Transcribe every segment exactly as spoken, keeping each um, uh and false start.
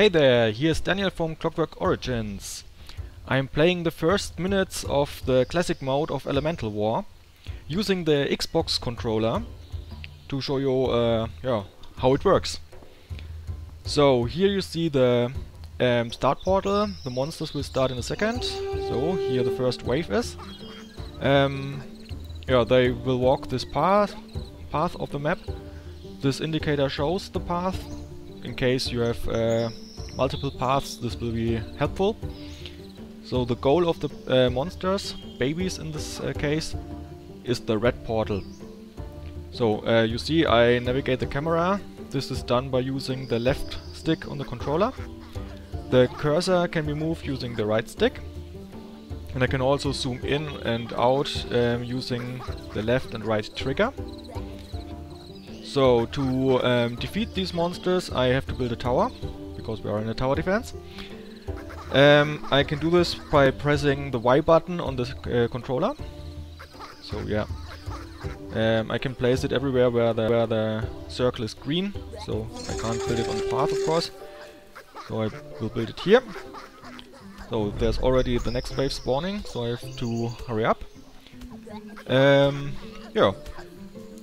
Hey there, here's Daniel from Clockwork Origins. I'm playing the first minutes of the classic mode of Elemental War using the Xbox controller to show you uh, yeah, how it works. So here you see the um, start portal. The monsters will start in a second. So here the first wave is. Um, yeah, they will walk this path, path of the map. This indicator shows the path. In case you have uh, multiple paths, this will be helpful. So the goal of the uh, monsters, babies in this uh, case, is the red portal. So uh, you see I navigate the camera. This is done by using the left stick on the controller. The cursor can be moved using the right stick. And I can also zoom in and out um, using the left and right trigger. So to um, defeat these monsters I have to build a tower, because we are in a tower defense. Um, I can do this by pressing the Y button on the uh, controller. So yeah, um, I can place it everywhere where the, where the circle is green, so I can't build it on the path of course. So I will build it here. So there's already the next wave spawning, so I have to hurry up. Um, yeah.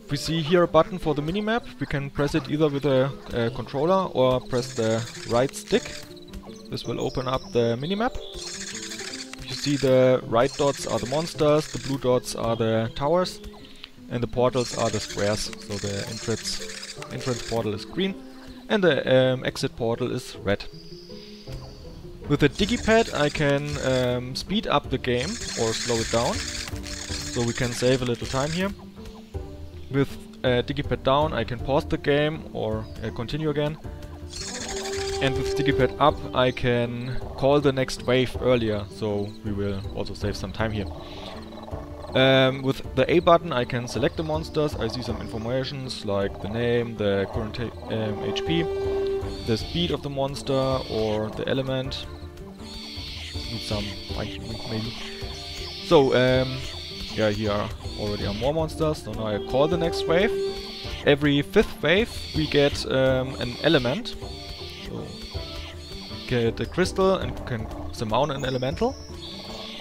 We see here a button for the minimap. We can press it either with a uh, controller or press the right stick. This will open up the minimap. You see the right dots are the monsters, the blue dots are the towers, and the portals are the squares. So the entrance, entrance portal is green and the um, exit portal is red. With the digipad I can um, speed up the game or slow it down. So we can save a little time here. With uh, digipad down I can pause the game or uh, continue again, and with digipad up I can call the next wave earlier, so we will also save some time here. Um, with the A button I can select the monsters. I see some informations like the name, the current um, H P, the speed of the monster or the element. Need some fine tuning maybe. So um, yeah, here are already are more monsters, so now I call the next wave. Every fifth wave we get um, an element. So get a crystal and can summon an elemental.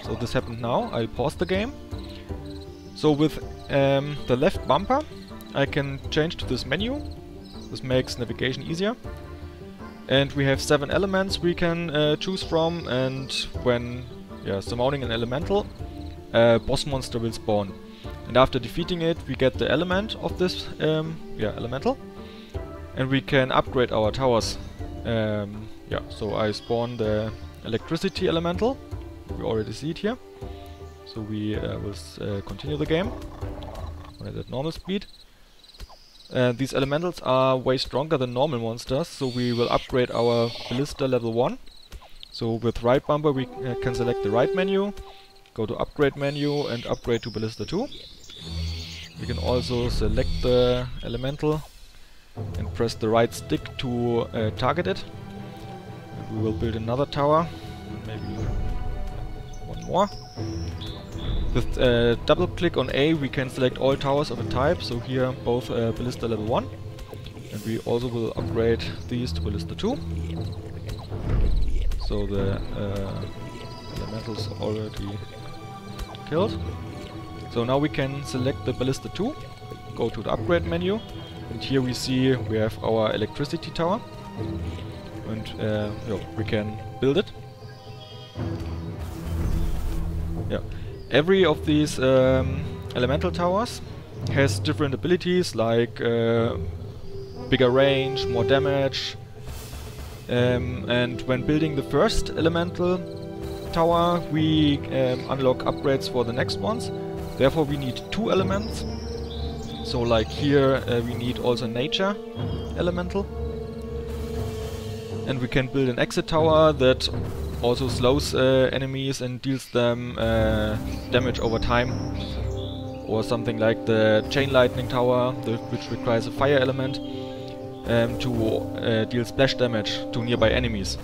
So this happened now. I pause the game. So with um, the left bumper I can change to this menu. This makes navigation easier. And we have seven elements we can uh, choose from, and when yeah, summoning an elemental, a boss monster will spawn. And after defeating it, we get the element of this um, yeah, elemental. And we can upgrade our towers. Um, yeah, so I spawn the electricity elemental. We already see it here. So we uh, will uh, continue the game at normal speed. Uh, these elementals are way stronger than normal monsters, so we will upgrade our Ballista level one. So with right bumper we uh, can select the right menu. Go to upgrade menu and upgrade to Ballista two. We can also select the elemental and press the right stick to uh, target it. And we will build another tower, maybe one more. With uh, double click on A we can select all towers of a type, so here both uh, Ballista level one. And we also will upgrade these to Ballista two. So the uh, elementals already killed. So now we can select the Ballista two, go to the upgrade menu, and here we see we have our electricity tower, and uh, yeah, we can build it. Yeah, every of these um, elemental towers has different abilities like uh, bigger range, more damage, um, and when building the first elemental tower we um, unlock upgrades for the next ones. Therefore we need two elements. So like here uh, we need also nature elemental. And we can build an exit tower that also slows uh, enemies and deals them uh, damage over time. Or something like the chain lightning tower, the, which requires a fire element um, to uh, deal splash damage to nearby enemies.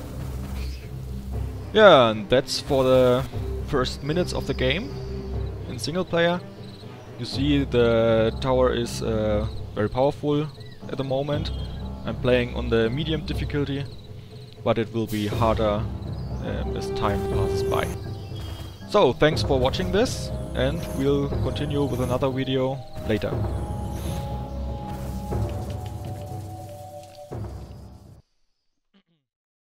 Yeah, and that's for the first minutes of the game in single player. You see the tower is uh, very powerful at the moment. I'm playing on the medium difficulty. but it will be harder um, as time passes by. So, thanks for watching this, and we'll continue with another video later.